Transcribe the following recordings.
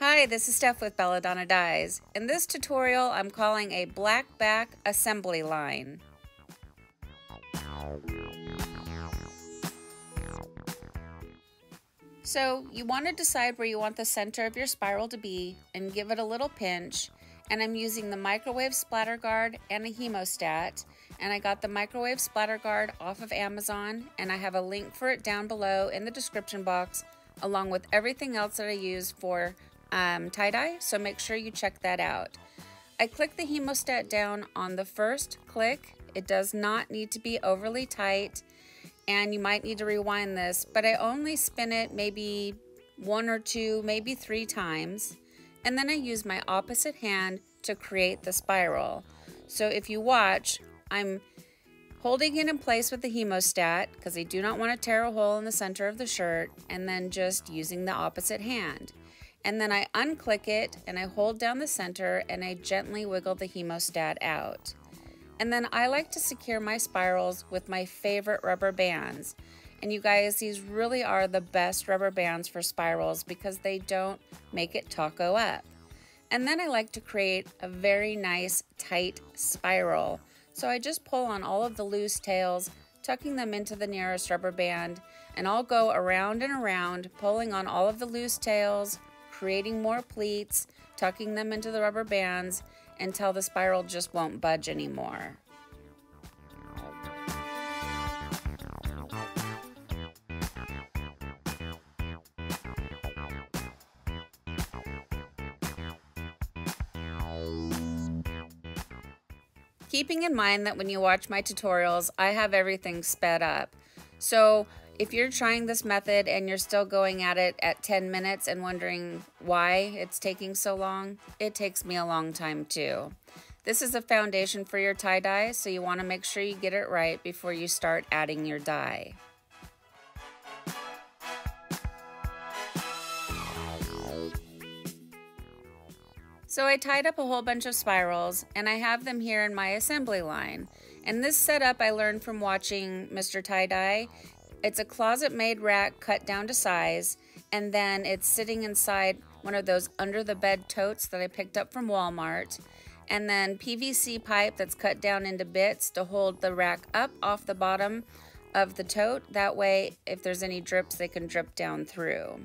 Hi, this is Steph with Belladonna Dyes. In this tutorial, I'm calling a black back assembly line. So you want to decide where you want the center of your spiral to be and give it a little pinch. And I'm using the microwave splatter guard and a hemostat. And I got the microwave splatter guard off of Amazon, and I have a link for it down below in the description box, along with everything else that I use for tie-dye, so make sure you check that out. I click the hemostat down on the first click. It does not need to be overly tight. And you might need to rewind this, but I only spin it maybe one or two, maybe three times. And then I use my opposite hand to create the spiral. So if you watch, I'm holding it in place with the hemostat because I do not want to tear a hole in the center of the shirt, and then just using the opposite hand. And then I unclick it and I hold down the center and I gently wiggle the hemostat out. And then I like to secure my spirals with my favorite rubber bands. And you guys, these really are the best rubber bands for spirals because they don't make it taco up. And then I like to create a very nice tight spiral. So I just pull on all of the loose tails, tucking them into the nearest rubber band, and I'll go around and around, pulling on all of the loose tails, creating more pleats, tucking them into the rubber bands, until the spiral just won't budge anymore. Keeping in mind that when you watch my tutorials, I have everything sped up. So if you're trying this method and you're still going at it at 10 minutes and wondering why it's taking so long, it takes me a long time too. This is a foundation for your tie-dye, so you want to make sure you get it right before you start adding your dye. So I tied up a whole bunch of spirals, and I have them here in my assembly line. And this setup I learned from watching Mr. Tie-Dye. It's a closet-made rack cut down to size, and then it's sitting inside one of those under-the-bed totes that I picked up from Walmart, and then PVC pipe that's cut down into bits to hold the rack up off the bottom of the tote. That way, if there's any drips, they can drip down through.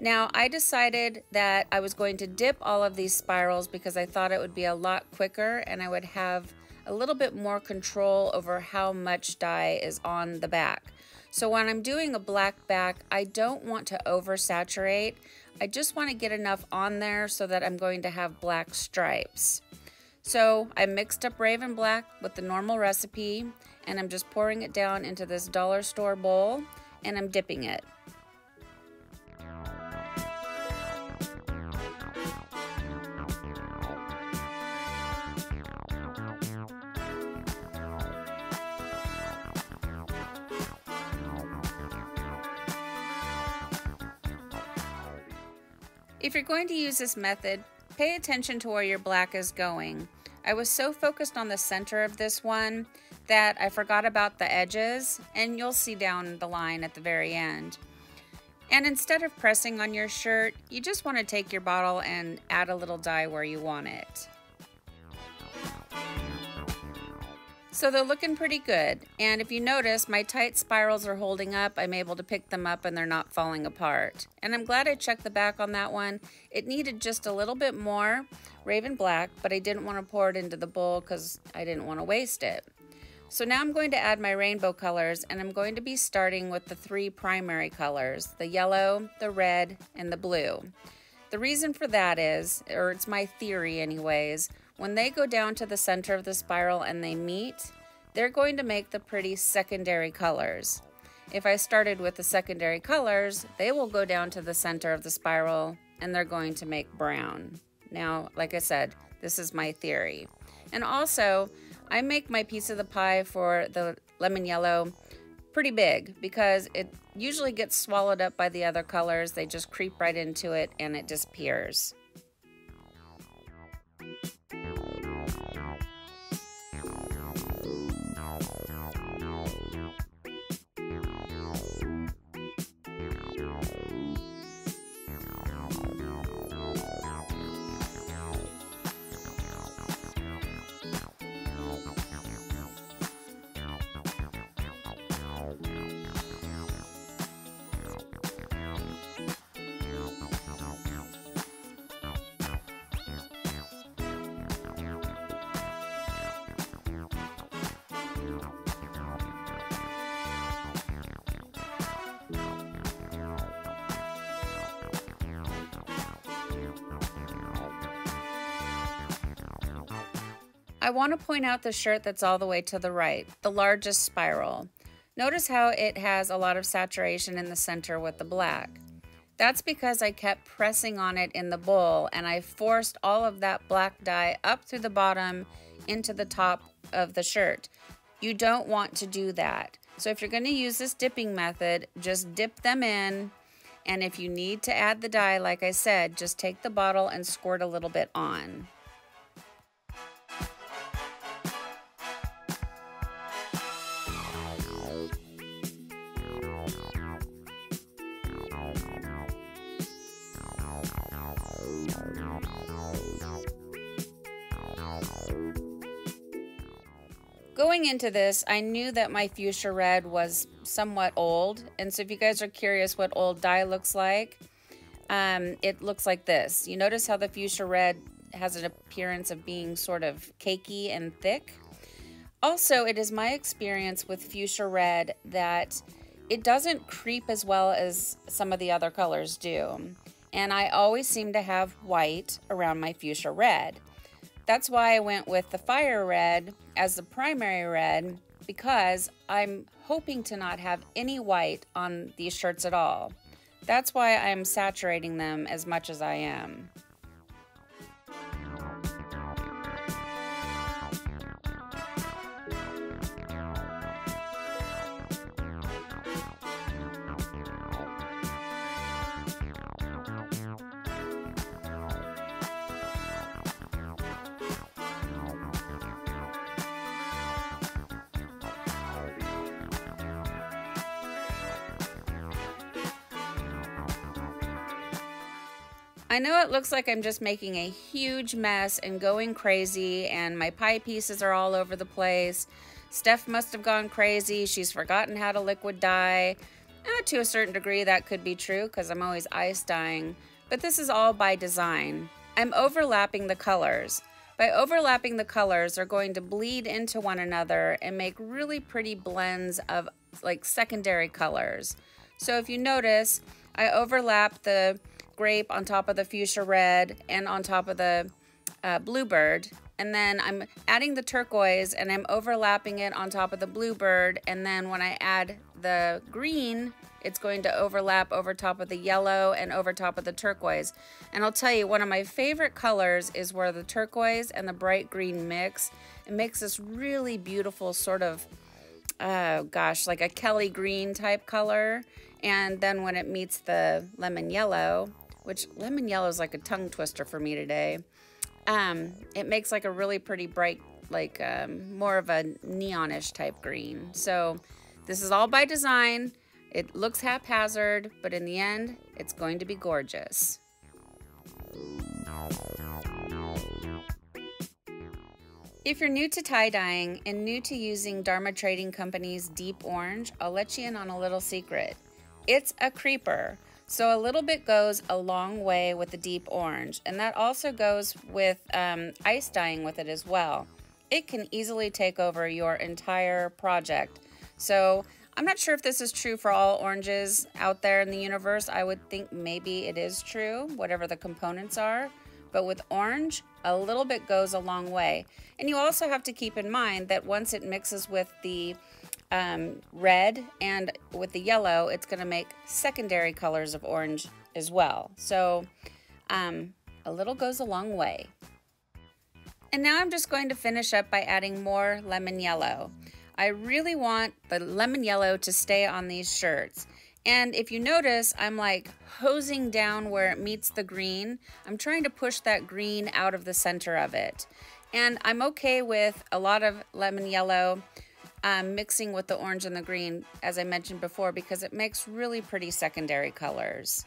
Now, I decided that I was going to dip all of these spirals because I thought it would be a lot quicker and I would have a little bit more control over how much dye is on the back. So when I'm doing a black back, I don't want to oversaturate. I just want to get enough on there so that I'm going to have black stripes. So I mixed up Raven Black with the normal recipe, and I'm just pouring it down into this dollar store bowl, and I'm dipping it. If you're going to use this method, pay attention to where your black is going. I was so focused on the center of this one that I forgot about the edges, and you'll see down the line at the very end. And instead of pressing on your shirt, you just want to take your bottle and add a little dye where you want it. So they're looking pretty good, and if you notice, my tight spirals are holding up. I'm able to pick them up and they're not falling apart. And I'm glad I checked the back on that one. It needed just a little bit more Raven Black, but I didn't want to pour it into the bowl because I didn't want to waste it. So now I'm going to add my rainbow colors, and I'm going to be starting with the three primary colors, the yellow, the red, and the blue. The reason for that is, or it's my theory anyways, when they go down to the center of the spiral and they meet, they're going to make the pretty secondary colors. If I started with the secondary colors, they will go down to the center of the spiral and they're going to make brown. Now, like I said, this is my theory. And also, I make my piece of the pie for the lemon yellow pretty big because it usually gets swallowed up by the other colors. They just creep right into it and it disappears. I want to point out the shirt that's all the way to the right, the largest spiral. Notice how it has a lot of saturation in the center with the black. That's because I kept pressing on it in the bowl and I forced all of that black dye up through the bottom into the top of the shirt. You don't want to do that. So if you're going to use this dipping method, just dip them in, and if you need to add the dye, like I said, just take the bottle and squirt a little bit on. Going into this, I knew that my fuchsia red was somewhat old, and so if you guys are curious what old dye looks like, it looks like this. You notice how the fuchsia red has an appearance of being sort of cakey and thick. Also, it is my experience with fuchsia red that it doesn't creep as well as some of the other colors do, and I always seem to have white around my fuchsia red. That's why I went with the fire red as the primary red, because I'm hoping to not have any white on these shirts at all. That's why I'm saturating them as much as I am. I know it looks like I'm just making a huge mess and going crazy, and my pie pieces are all over the place. Steph must have gone crazy. She's forgotten how to liquid dye. To a certain degree, that could be true because I'm always ice dyeing, but this is all by design. I'm overlapping the colors. By overlapping the colors, they're going to bleed into one another and make really pretty blends of like secondary colors. So if you notice, I overlap the grape on top of the fuchsia red and on top of the bluebird, and then I'm adding the turquoise and I'm overlapping it on top of the bluebird, and then when I add the green, it's going to overlap over top of the yellow and over top of the turquoise. And I'll tell you, one of my favorite colors is where the turquoise and the bright green mix. It makes this really beautiful sort of like a Kelly green type color, and then when it meets the lemon yellow, which lemon yellow is like a tongue twister for me today, it makes like a really pretty bright, like more of a neonish type green. So this is all by design. It looks haphazard, but in the end, it's going to be gorgeous. If you're new to tie-dyeing and new to using Dharma Trading Company's Deep Orange, I'll let you in on a little secret. It's a creeper, so a little bit goes a long way with the deep orange, and that also goes with ice dyeing with it as well. It can easily take over your entire project. So I'm not sure if this is true for all oranges out there in the universe. I would think maybe it is true, whatever the components are, but with orange, a little bit goes a long way. And you also have to keep in mind that once it mixes with the red and with the yellow, it's going to make secondary colors of orange as well. So a little goes a long way. And now I'm just going to finish up by adding more lemon yellow. I really want the lemon yellow to stay on these shirts. And if you notice, I'm like hosing down where it meets the green. I'm trying to push that green out of the center of it. And I'm okay with a lot of lemon yellow mixing with the orange and the green, as I mentioned before, because it makes really pretty secondary colors.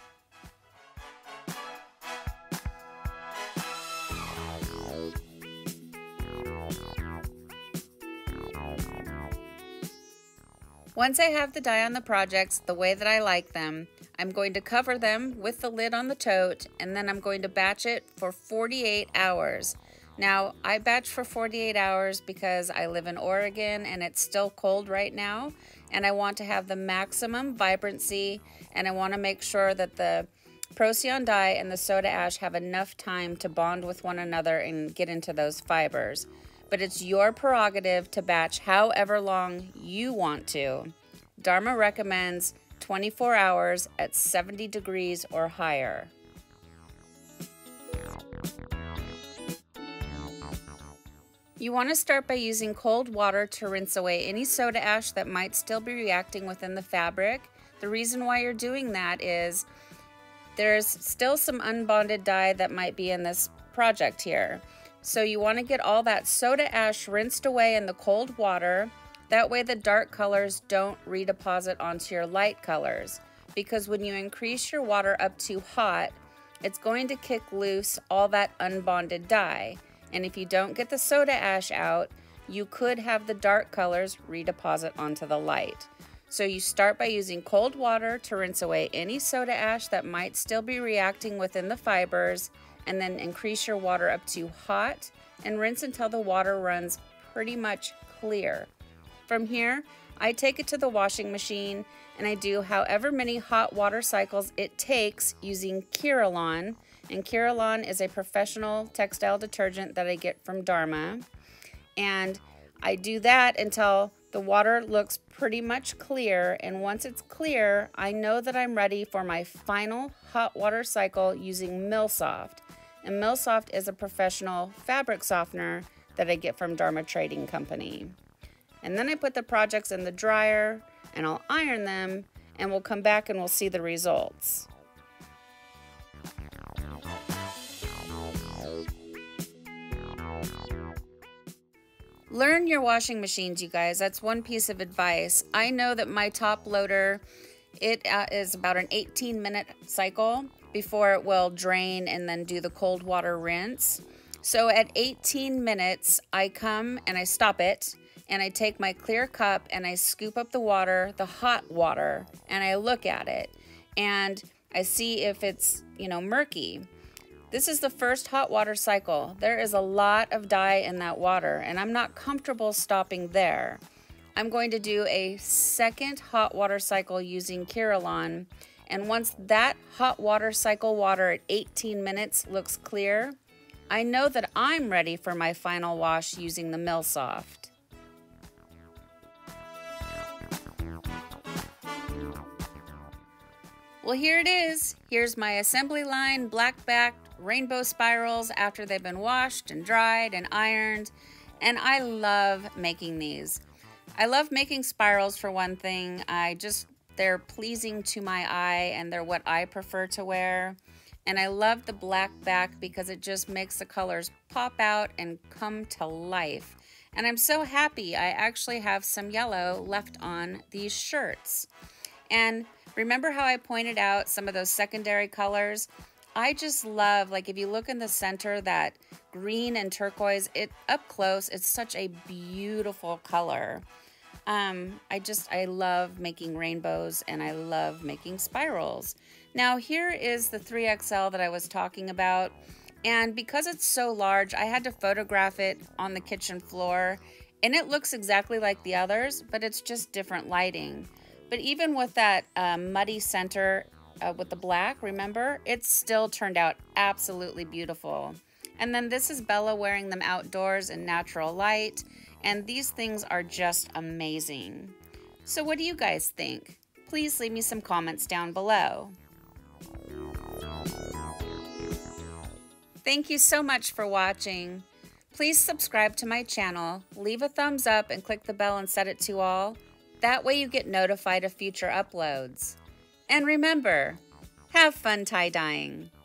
Once I have the dye on the projects the way that I like them, I'm going to cover them with the lid on the tote, and then I'm going to batch it for 48 hours. Now, I batch for 48 hours because I live in Oregon and it's still cold right now, and I want to have the maximum vibrancy, and I want to make sure that the Procion dye and the soda ash have enough time to bond with one another and get into those fibers. but it's your prerogative to batch however long you want to. Dharma recommends 24 hours at 70 degrees or higher. You want to start by using cold water to rinse away any soda ash that might still be reacting within the fabric. The reason why you're doing that is there's still some unbonded dye that might be in this project here. So you want to get all that soda ash rinsed away in the cold water. That way the dark colors don't redeposit onto your light colors, because when you increase your water up too hot, it's going to kick loose all that unbonded dye. And if you don't get the soda ash out, you could have the dark colors redeposit onto the light. So you start by using cold water to rinse away any soda ash that might still be reacting within the fibers, and then increase your water up to hot and rinse until the water runs pretty much clear. From here, I take it to the washing machine and I do however many hot water cycles it takes using Kieralon. And Kieralon is a professional textile detergent that I get from Dharma. And I do that until the water looks pretty much clear, and once it's clear, I know that I'm ready for my final hot water cycle using Milsoft. And Milsoft is a professional fabric softener that I get from Dharma Trading Company. And then I put the projects in the dryer and I'll iron them, and we'll come back and we'll see the results. Learn your washing machines, you guys. That's one piece of advice. I know that my top loader, it is about an 18-minute cycle before it will drain and then do the cold water rinse. So at 18 minutes, I come and I stop it, and I take my clear cup and I scoop up the water, the hot water, and I look at it and I see if it's, you know, murky. This is the first hot water cycle. There is a lot of dye in that water, and I'm not comfortable stopping there. I'm going to do a second hot water cycle using Kieralon, and once that hot water cycle water at 18 minutes looks clear, I know that I'm ready for my final wash using the Milsoft. Well, here it is. Here's my assembly line black-backed rainbow spirals after they've been washed and dried and ironed, and I love making these. I love making spirals for one thing. They're pleasing to my eye and they're what I prefer to wear. And I love the black back because it just makes the colors pop out and come to life. And I'm so happy I actually have some yellow left on these shirts. And remember how I pointed out some of those secondary colors? I just love, like if you look in the center, that green and turquoise, it up close, it's such a beautiful color. I love making rainbows and I love making spirals. Now here is the 3XL that I was talking about. And because it's so large, I had to photograph it on the kitchen floor, and it looks exactly like the others, but it's just different lighting. But even with that muddy center, with the black, remember, it still turned out absolutely beautiful. And then this is Bella wearing them outdoors in natural light, and these things are just amazing. So what do you guys think? Please leave me some comments down below. Thank you so much for watching. Please subscribe to my channel, leave a thumbs up and click the bell and set it to all. That way you get notified of future uploads. And remember, have fun tie-dyeing.